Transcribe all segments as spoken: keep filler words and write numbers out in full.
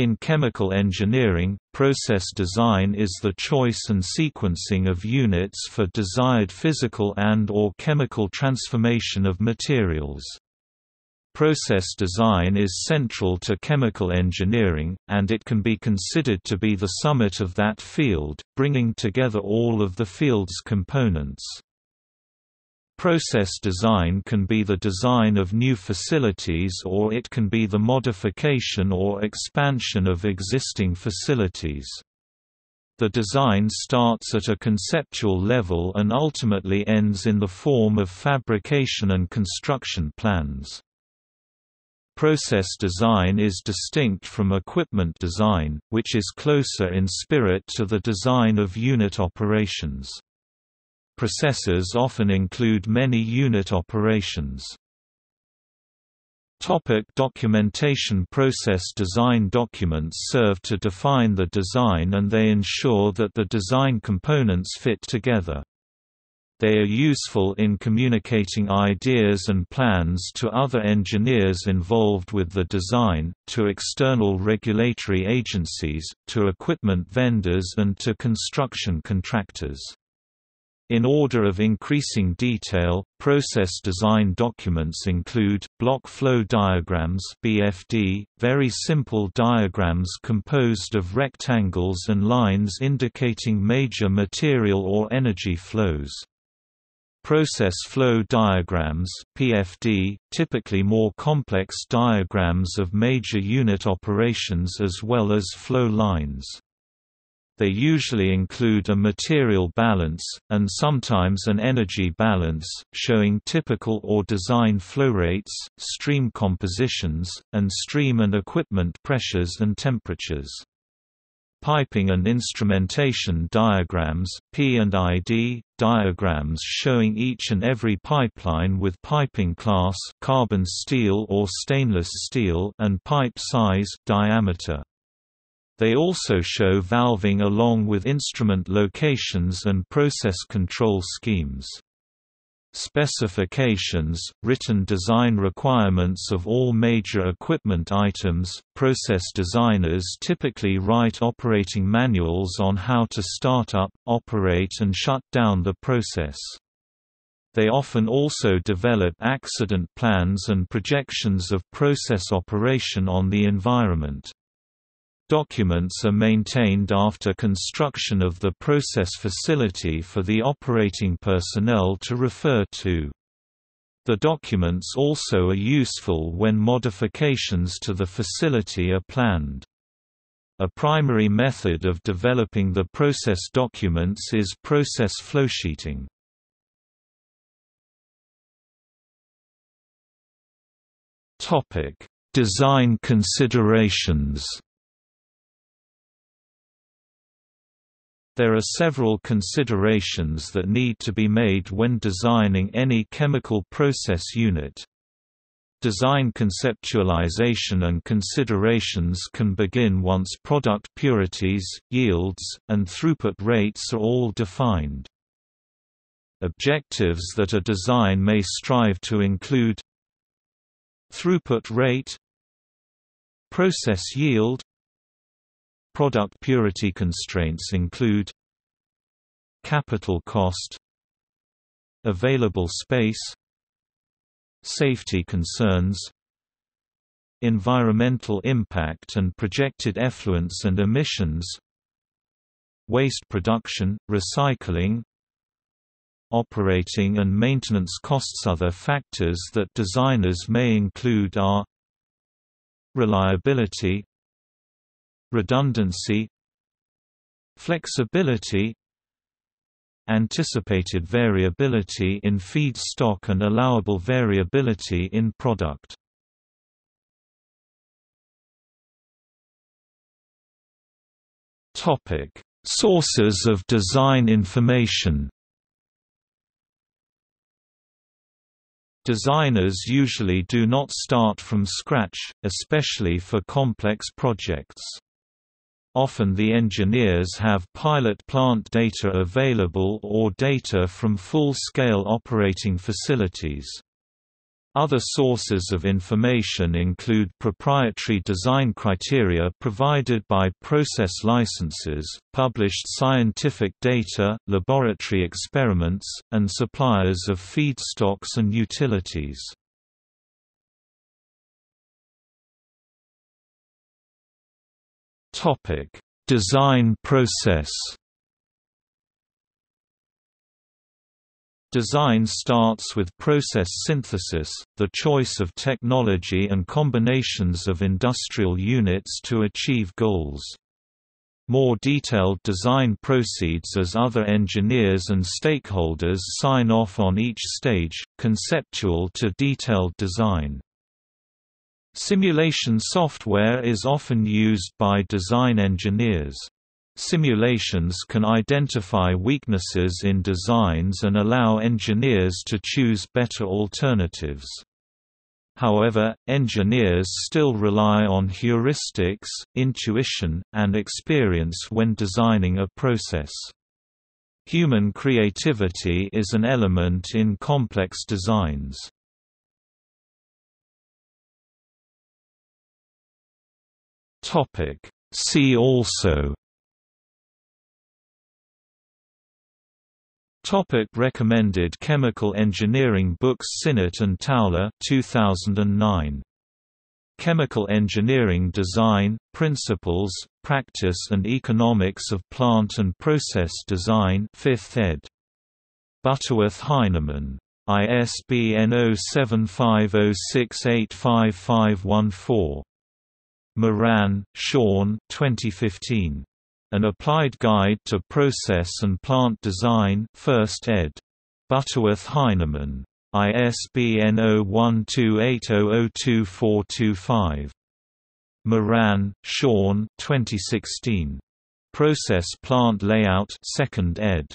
In chemical engineering, process design is the choice and sequencing of units for desired physical and/or chemical transformation of materials. Process design is central to chemical engineering, and it can be considered to be the summit of that field, bringing together all of the field's components. Process design can be the design of new facilities, or it can be the modification or expansion of existing facilities. The design starts at a conceptual level and ultimately ends in the form of fabrication and construction plans. Process design is distinct from equipment design, which is closer in spirit to the design of unit operations. Processes often include many unit operations. Topic documentation. Process design documents serve to define the design, and they ensure that the design components fit together. They are useful in communicating ideas and plans to other engineers involved with the design, to external regulatory agencies, to equipment vendors, and to construction contractors. In order of increasing detail, process design documents include block flow diagrams (B F D), very simple diagrams composed of rectangles and lines indicating major material or energy flows. Process flow diagrams (P F D), typically more complex diagrams of major unit operations as well as flow lines. They usually include a material balance, and sometimes an energy balance, showing typical or design flow rates, stream compositions, and stream and equipment pressures and temperatures. Piping and instrumentation diagrams, P and I D, diagrams showing each and every pipeline with piping class, carbon steel or stainless steel, and pipe size, diameter. They also show valving along with instrument locations and process control schemes. Specifications, written design requirements of all major equipment items. Process designers typically write operating manuals on how to start up, operate, and shut down the process. They often also develop accident plans and projections of process operation on the environment. Documents are maintained after construction of the process facility for the operating personnel to refer to. The documents also are useful when modifications to the facility are planned. A primary method of developing the process documents is process flowsheeting. Topic: Design considerations. There are several considerations that need to be made when designing any chemical process unit. Design conceptualization and considerations can begin once product purities, yields, and throughput rates are all defined. Objectives that a design may strive to include: throughput rate, process yield. Product purity constraints include capital cost, available space, safety concerns, environmental impact and projected effluents and emissions, waste production, recycling, operating and maintenance costs. Other factors that designers may include are reliability, redundancy, flexibility, anticipated variability in feedstock and allowable variability in product. Topic: Sources of design information. Designers usually do not start from scratch, especially for complex projects. Often the engineers have pilot plant data available or data from full-scale operating facilities. Other sources of information include proprietary design criteria provided by process licenses, published scientific data, laboratory experiments, and suppliers of feedstocks and utilities. Topic: Design process. Design starts with process synthesis, the choice of technology and combinations of industrial units to achieve goals. More detailed design proceeds as other engineers and stakeholders sign off on each stage, conceptual to detailed design. Simulation software is often used by design engineers. Simulations can identify weaknesses in designs and allow engineers to choose better alternatives. However, engineers still rely on heuristics, intuition, and experience when designing a process. Human creativity is an element in complex designs. See also: Topic Recommended chemical engineering books. Sinnott and Towler, two thousand nine. Chemical Engineering Design, Principles, Practice and Economics of Plant and Process Design, fifth ed. Butterworth Heinemann. I S B N zero seven five zero six eight five five one four. Moran, Sean, twenty fifteen. An Applied Guide to Process and Plant Design, first ed. Butterworth Heinemann. I S B N zero one two eight zero zero two four two five. Moran, Sean, twenty sixteen. Process Plant Layout, second ed.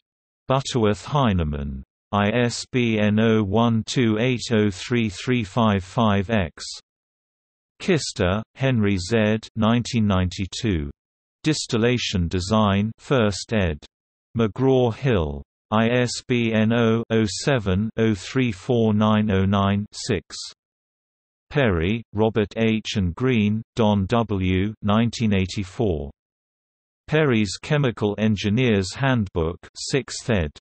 Butterworth Heinemann. I S B N zero one two eight zero three three five five X. Kister, Henry Z. nineteen ninety-two. Distillation Design, first ed. McGraw-Hill. I S B N zero zero seven zero three four nine zero nine six. Perry, Robert H. and Green, Don W. nineteen eighty-four. Perry's Chemical Engineer's Handbook, sixth ed.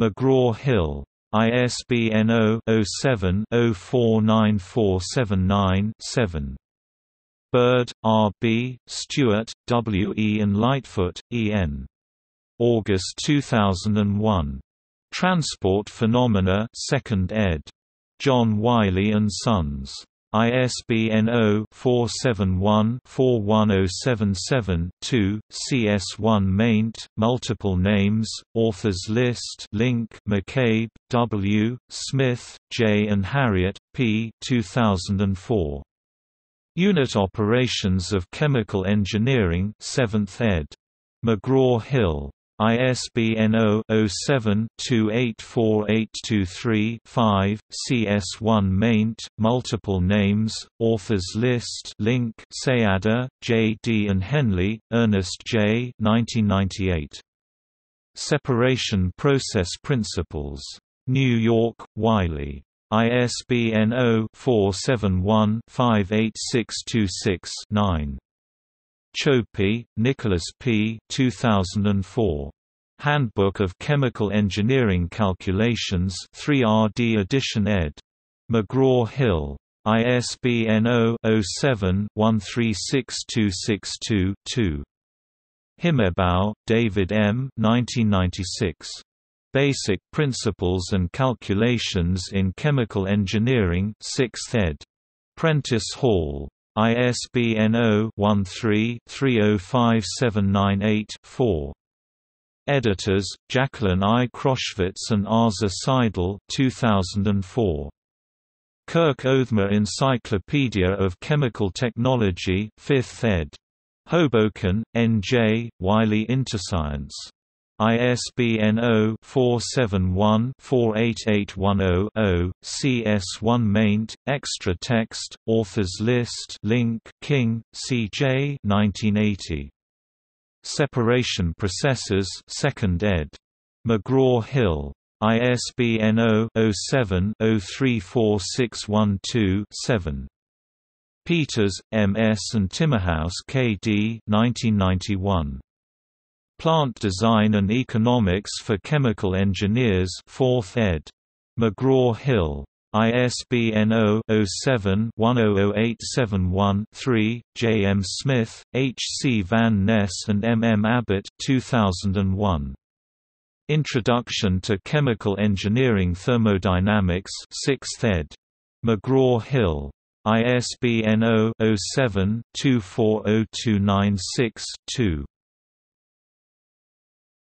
McGraw-Hill. I S B N zero zero seven zero four nine four seven nine seven. Bird, R. B., Stewart, W. E. and Lightfoot, E. N. August two thousand one. Transport Phenomena, second ed. John Wiley and Sons. I S B N zero four seven one four one zero seven seven two, C S one maint, multiple names, authors list link. McCabe, W., Smith, J. and Harriet, P. two thousand four. Unit Operations of Chemical Engineering, seventh ed. McGraw-Hill. I S B N zero zero seven two eight four eight two three five, C S one maint, multiple names, authors list link. Seader, J. D. and Henley, Ernest J. nineteen ninety-eight. Separation Process Principles. New York, Wiley. I S B N zero four seven one five eight six two six nine. Chopey, Nicholas P. two thousand four. Handbook of Chemical Engineering Calculations, three R D edition ed. McGraw-Hill. I S B N zero zero seven one three six two six two two. Himebau, David M. nineteen ninety-six. Basic Principles and Calculations in Chemical Engineering, sixth ed. Prentice Hall. I S B N zero one three three zero five seven nine eight four. Editors, Jacqueline I. Kroshvitz and Arza Seidel, two thousand four. Kirk Othmer Encyclopedia of Chemical Technology, fifth ed. Hoboken, N J, Wiley Interscience. I S B N zero four seven one four eight eight one zero zero, C S one maint, extra text, authors list link. King, C J nineteen eighty. Separation Processes, second ed. McGraw-Hill. I S B N zero dash zero seven dash zero three four six one two dash seven. Peters, M S and Timmerhouse K D nineteen ninety-one. Plant Design and Economics for Chemical Engineers fourth ed. McGraw-Hill. I S B N zero dash zero seven dash one zero zero eight seven one dash three, J. M. Smith, H. C. Van Ness and M. M. Abbott two thousand one. Introduction to Chemical Engineering Thermodynamics sixth ed. McGraw-Hill. I S B N zero dash zero seven dash two four zero two nine six dash two.